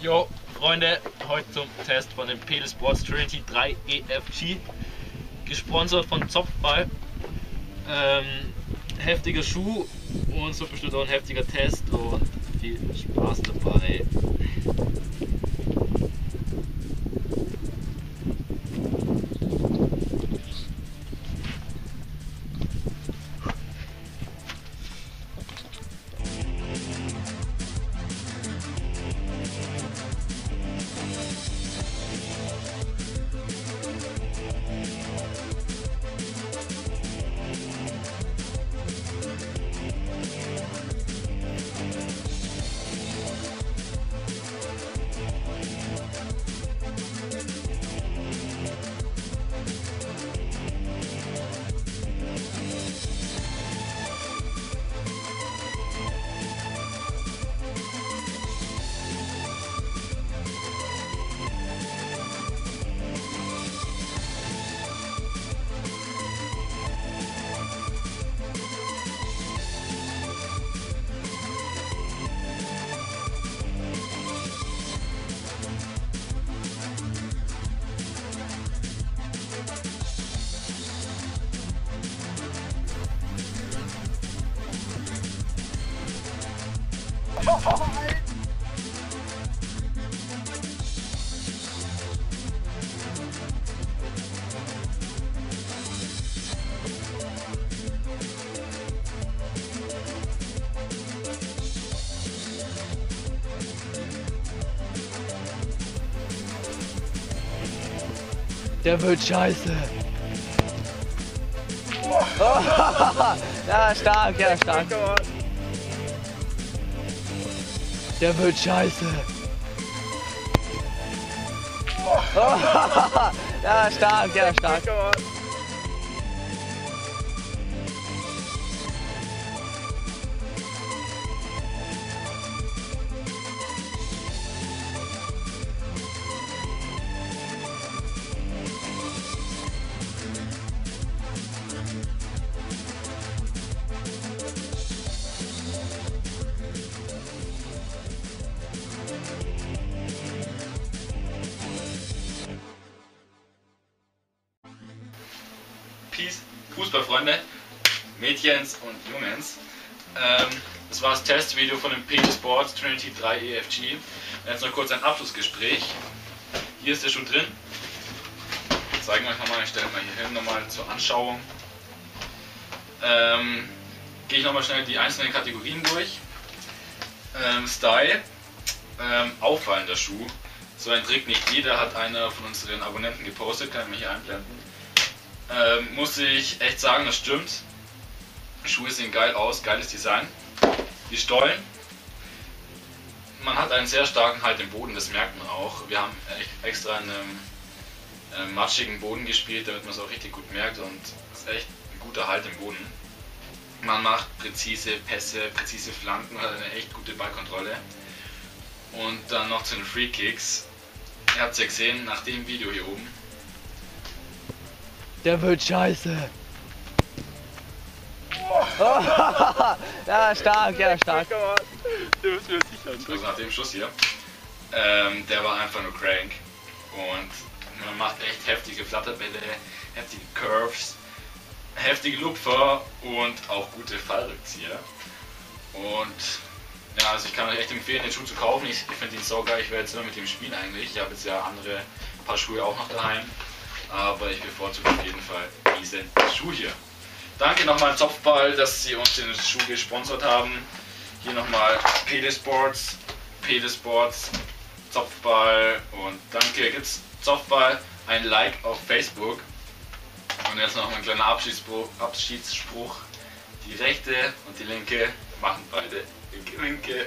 Jo, Freunde, heute zum Test von dem Pelé Sports Trinity 3 EFG, gesponsert von Zopfball. Heftiger Schuh und so bestimmt auch ein heftiger Test und viel Spaß dabei. Der wird scheiße. Ja, stark, ja, stark. Der wird scheiße. Ja, stark, ja, stark. Peace, Fußballfreunde, Mädchens und Jungens. Das war das Testvideo von dem Pelé Sports Trinity 3 EFG. Jetzt noch kurz ein Abschlussgespräch. Hier ist der Schuh drin. Zeigen wir euch nochmal, ich stelle mal hier hin nochmal zur Anschauung. Gehe ich nochmal schnell die einzelnen Kategorien durch. Style, auffallender Schuh. So ein Trick nicht jeder, hat einer von unseren Abonnenten gepostet, kann ich mir hier einblenden. Muss ich echt sagen, das stimmt. Schuhe sehen geil aus, geiles Design. Die Stollen. Man hat einen sehr starken Halt im Boden, das merkt man auch. Wir haben extra in einem matschigen Boden gespielt, damit man es auch richtig gut merkt, und es ist echt ein guter Halt im Boden. Man macht präzise Pässe, präzise Flanken, hat eine echt gute Ballkontrolle. Und dann noch zu den Free Kicks. Ihr habt es ja gesehen nach dem Video hier oben. Der wird scheiße. Ja, stark, ja, stark. Der müssen wir sicher anschauen. Also nach dem Schuss hier, der war einfach nur crank. Und man macht echt heftige Flatterbälle, heftige Curves, heftige Lupfer und auch gute Fallrückzieher. Und ja, also ich kann euch echt empfehlen, den Schuh zu kaufen. Ich finde ihn so geil, ich werde jetzt nur mit dem spielen eigentlich. Ich habe jetzt ja andere paar Schuhe auch noch daheim. Aber ich bevorzuge auf jeden Fall diesen Schuh hier. Danke nochmal Zopfball, dass sie uns den Schuh gesponsert haben. Hier nochmal Pelé Sports, Zopfball und danke. Gibt's Zopfball ein Like auf Facebook. Und jetzt noch ein kleiner Abschiedsspruch. Die rechte und die linke machen beide. Winke.